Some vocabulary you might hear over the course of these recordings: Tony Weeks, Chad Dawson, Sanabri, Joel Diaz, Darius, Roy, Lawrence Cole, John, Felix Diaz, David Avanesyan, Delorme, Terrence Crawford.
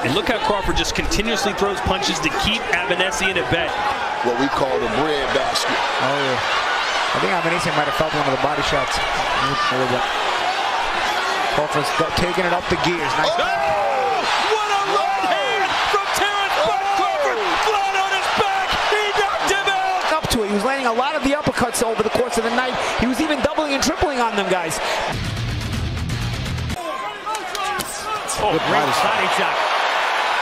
And look how Crawford just continuously throws punches to keep Avanesyan at bay. What we call the bread basket. Oh, yeah. I think Avanesyan might have felt one of the body shots. Crawford's taking it up the gears. Nice. Oh, what a right hand from Terrence Crawford! Flat on his back, he knocked him out! Up to it. He was landing a lot of the uppercuts over the course of the night. He was even doubling and tripling on them, guys. Oh, great body shot.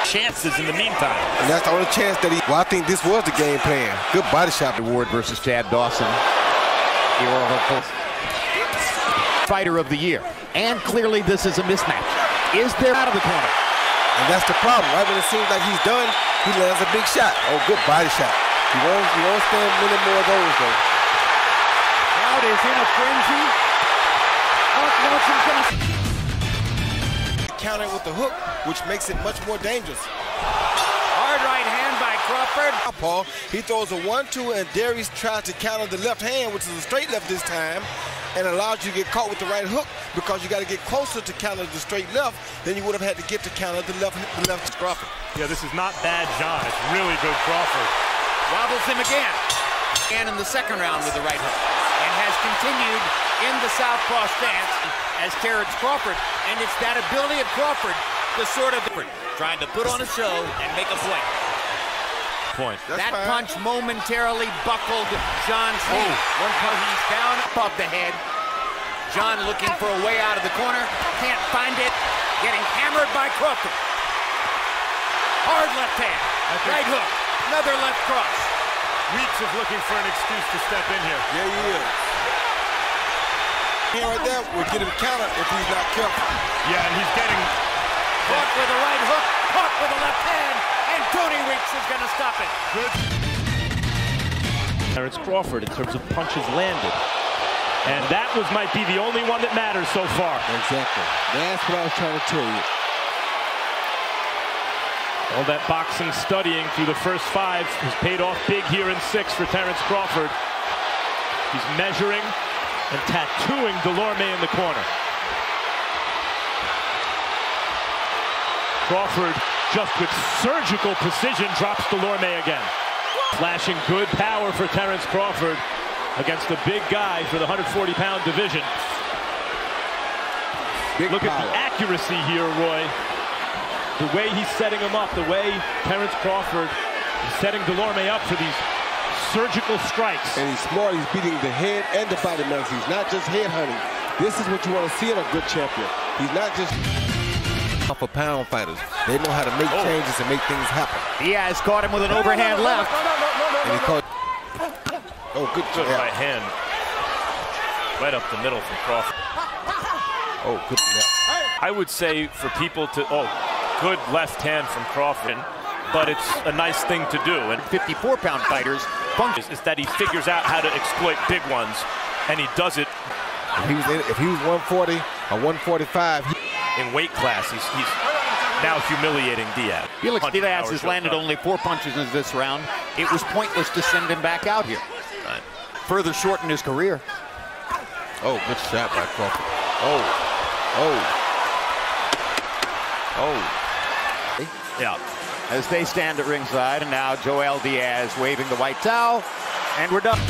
Chances in the meantime. And that's the only chance that he... Well, I think this was the game plan. Good body shot award versus Chad Dawson. Fighter of the year. And clearly this is a mismatch. Is there out of the corner? And that's the problem. Right when it seems like he's done, he lands a big shot. Oh, good body shot. He won't stand many more of those, though. Crowd is in a frenzy. Lawrence Cole. Counter with the hook, which makes it much more dangerous. Hard right hand by Crawford. Paul, he throws a 1-2, and Darius tries to counter the left hand, which is a straight left this time, and allows you to get caught with the right hook because you got to get closer to counter the straight left than you would have had to get to counter the left to Crawford. Yeah, this is not bad, John. It's really good Crawford. Wobbles him again. And in the second round with the right hook, and has continued in the southpaw stance as Terrence Crawford, and it's that ability of Crawford to sort of trying to put on a show and make a point. That punch momentarily buckled John's knee. One punch, he's down above the head. John looking for a way out of the corner, can't find it, getting hammered by Crawford. Hard left hand, right hook, another left cross. Weeks is looking for an excuse to step in here. Yeah, he is. Here right there will get him countered if he's not careful. Yeah, and he's getting caught with a right hook, caught with a left hand, and Tony Weeks is going to stop it. Good. Terrence Crawford in terms of punches landed. And that might be the only one that matters so far. Exactly. That's what I was trying to tell you. All that boxing studying through the first 5 has paid off big here in 6 for Terrence Crawford. He's measuring and tattooing Delorme in the corner. Crawford, just with surgical precision, drops Delorme again. Flashing good power for Terrence Crawford against the big guy for the 140-pound division. Look at the accuracy here, Roy. The way he's setting him up, the way Terrence Crawford is setting Delorme up for these surgical strikes. And he's smart. He's beating the head and the body mass. He's not just head hunting. This is what you want to see in a good champion. He's not just tough pound fighters. They know how to make changes and make things happen. Diaz caught him with an overhand left. Oh, good job. Right hand. Right up the middle from Crawford. Oh, good. I would say for people to... Good left hand from Crawford, but it's a nice thing to do. And 54-pound fighters, is that he figures out how to exploit big ones, and he does it. If he was 140 or 145, in weight class, he's now humiliating Diaz. Felix Diaz has landed only 4 punches in this round. It was pointless to send him back out here. Further shortened his career. Oh, good shot by Crawford. Yeah, as they stand at ringside, and now Joel Diaz waving the white towel, and we're done.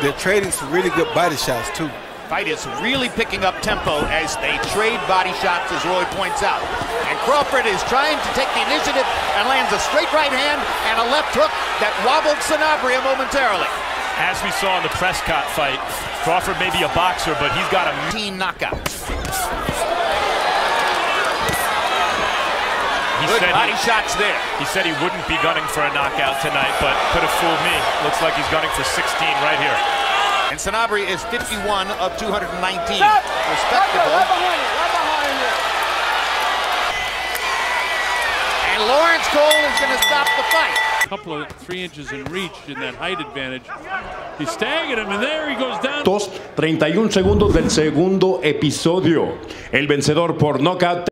They're trading some really good body shots, too. Fight is really picking up tempo as they trade body shots, as Roy points out. And Crawford is trying to take the initiative and lands a straight right hand and a left hook that wobbled Sanabri momentarily. As we saw in the Prescott fight, Crawford may be a boxer, but he's got a mean knockout. Good body shots there. He said he wouldn't be gunning for a knockout tonight, but could have fooled me. Looks like he's gunning for 16 right here. And Sanabri is 51 of 219. Stop. Respectable. Right behind you. And Lawrence Cole is going to stop the fight. Couple of 3 inches in reach in that height advantage. He's staggering him, and there he goes down. 31 segundos del segundo episodio. El vencedor por knockout.